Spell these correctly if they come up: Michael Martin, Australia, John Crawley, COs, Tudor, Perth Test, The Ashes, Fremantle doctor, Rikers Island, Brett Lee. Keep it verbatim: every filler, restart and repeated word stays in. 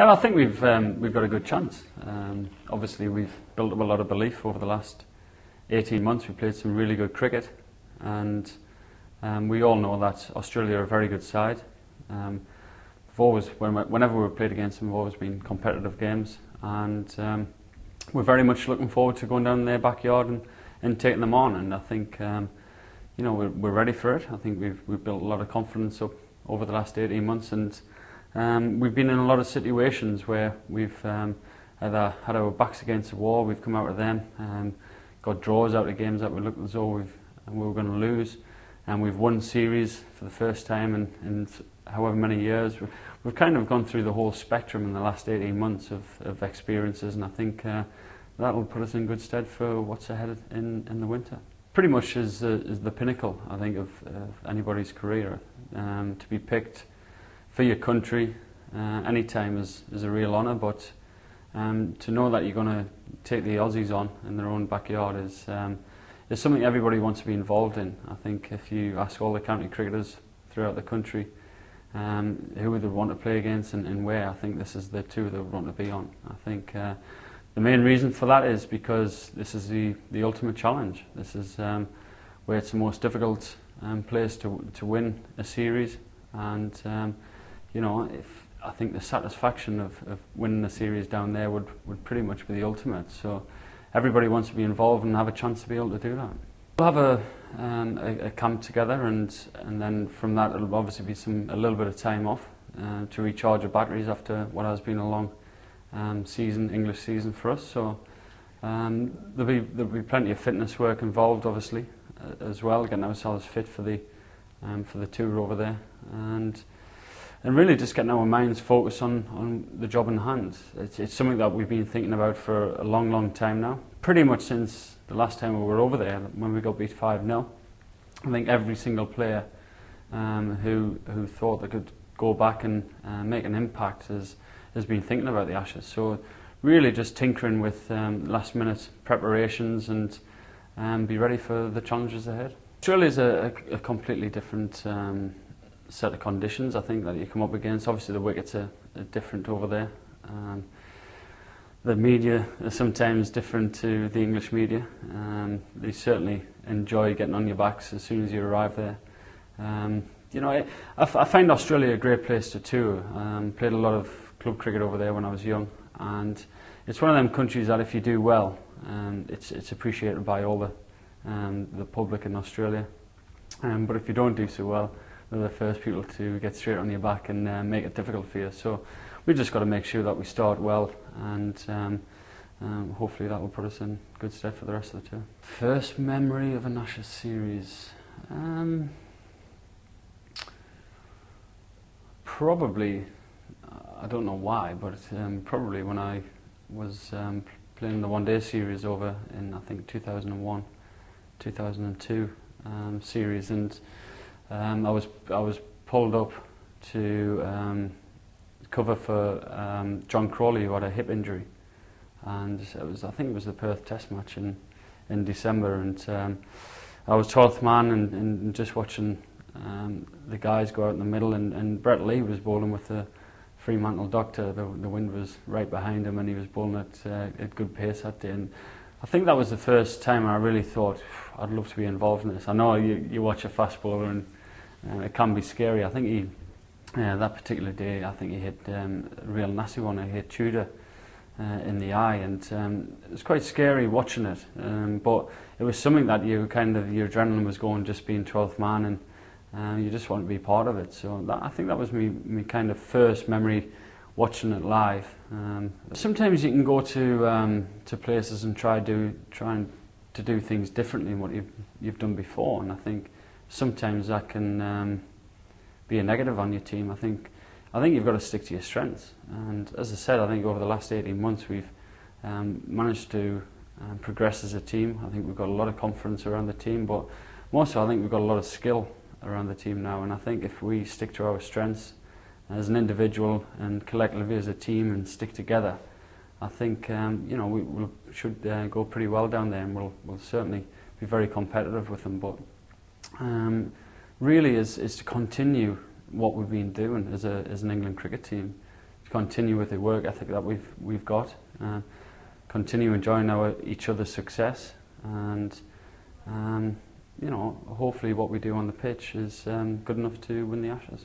And I think we've um, we've got a good chance. Um, obviously, we've built up a lot of belief over the last eighteen months. We played some really good cricket, and um, we all know that Australia are a very good side. Um, we've always, when we, whenever we've played against them, we've always been competitive games, and um, we're very much looking forward to going down in their backyard and, and taking them on. And I think um, you know we're, we're ready for it. I think we've we've built a lot of confidence up over the last eighteen months, and um, we've been in a lot of situations where we've um, either had our backs against the wall, we've come out of them, um, got draws out of games that we looked as though we've, we were going to lose, and we've won series for the first time in, in however many years. We've, we've kind of gone through the whole spectrum in the last eighteen months of, of experiences, and I think uh, that will put us in good stead for what's ahead in, in the winter. Pretty much is, uh, is the pinnacle, I think, of, of anybody's career. Um, to be picked for your country uh, any time is, is a real honour, but um, to know that you're going to take the Aussies on in their own backyard is, um, is something everybody wants to be involved in. I think if you ask all the county cricketers throughout the country um, who would they want to play against and, and where, I think this is the two they would want to be on. I think uh, the main reason for that is because this is the, the ultimate challenge. This is um, where it's the most difficult Um, place to to win a series, and um, you know, if I think the satisfaction of, of winning a series down there would would pretty much be the ultimate. So everybody wants to be involved and have a chance to be able to do that. We'll have a um, a, a camp together, and and then from that it'll obviously be some a little bit of time off uh, to recharge our batteries after what has been a long um, season, English season for us. So um, there'll be there'll be plenty of fitness work involved, obviously, as well, getting ourselves fit for the um, for the tour over there, and and really just getting our minds focused on on the job in hand. It's, it's something that we've been thinking about for a long, long time now. Pretty much since the last time we were over there, when we got beat five nil, I think every single player um, who who thought they could go back and uh, make an impact has has been thinking about the Ashes. So really just tinkering with um, last minute preparations and. and be ready for the challenges ahead. Australia is a, a, a completely different um, set of conditions, I think, that you come up against. Obviously the wickets are, are different over there. Um, the media are sometimes different to the English media. Um, they certainly enjoy getting on your backs as soon as you arrive there. Um, you know, I, I, I find Australia a great place to tour. Um, played a lot of club cricket over there when I was young, and it's one of them countries that if you do well, Um, it's, it's appreciated by all the, um, the public in Australia, um, but if you don't do so well, they're the first people to get straight on your back and uh, make it difficult for you. So we've just got to make sure that we start well, and um, um, hopefully that will put us in good stead for the rest of the tour. First memory of an Ashes series? Um, probably, I don't know why, but um, probably when I was um, playing the one day series over in, I think, two thousand one, two thousand two um, series, and um, I was I was pulled up to um, cover for um, John Crawley, who had a hip injury, and it was I think it was the Perth Test match in in December, and um, I was twelfth man and, and just watching um, the guys go out in the middle, and, and Brett Lee was bowling with the Fremantle doctor. The, the wind was right behind him, and he was bowling at, uh, at good pace that day. And I think that was the first time I really thought, I'd love to be involved in this. I know you, you watch a fast bowler, and uh, it can be scary. I think he, uh, that particular day, I think he hit um, a real nasty one. He hit Tudor uh, in the eye, and um, it was quite scary watching it. Um, but it was something that you kind of, your adrenaline was going, just being twelfth man, and Uh, you just want to be part of it. So that, I think that was me, me kind of first memory watching it live. Um, sometimes you can go to um, to places and try do trying to do things differently than what you've you've done before, and I think sometimes that can um, be a negative on your team. I think I think you've got to stick to your strengths. And as I said, I think over the last eighteen months we've um, managed to uh, progress as a team. I think we've got a lot of confidence around the team, but more so I think we've got a lot of skill around the team now, and I think if we stick to our strengths as an individual and collectively as a team and stick together, I think um, you know we we'll, should uh, go pretty well down there, and we'll, we'll certainly be very competitive with them. But um, really is, is to continue what we've been doing as, a, as an England cricket team, continue with the work ethic that we've we've got, uh, continue enjoying our each other's success, and um, you know, hopefully what we do on the pitch is um, good enough to win the Ashes.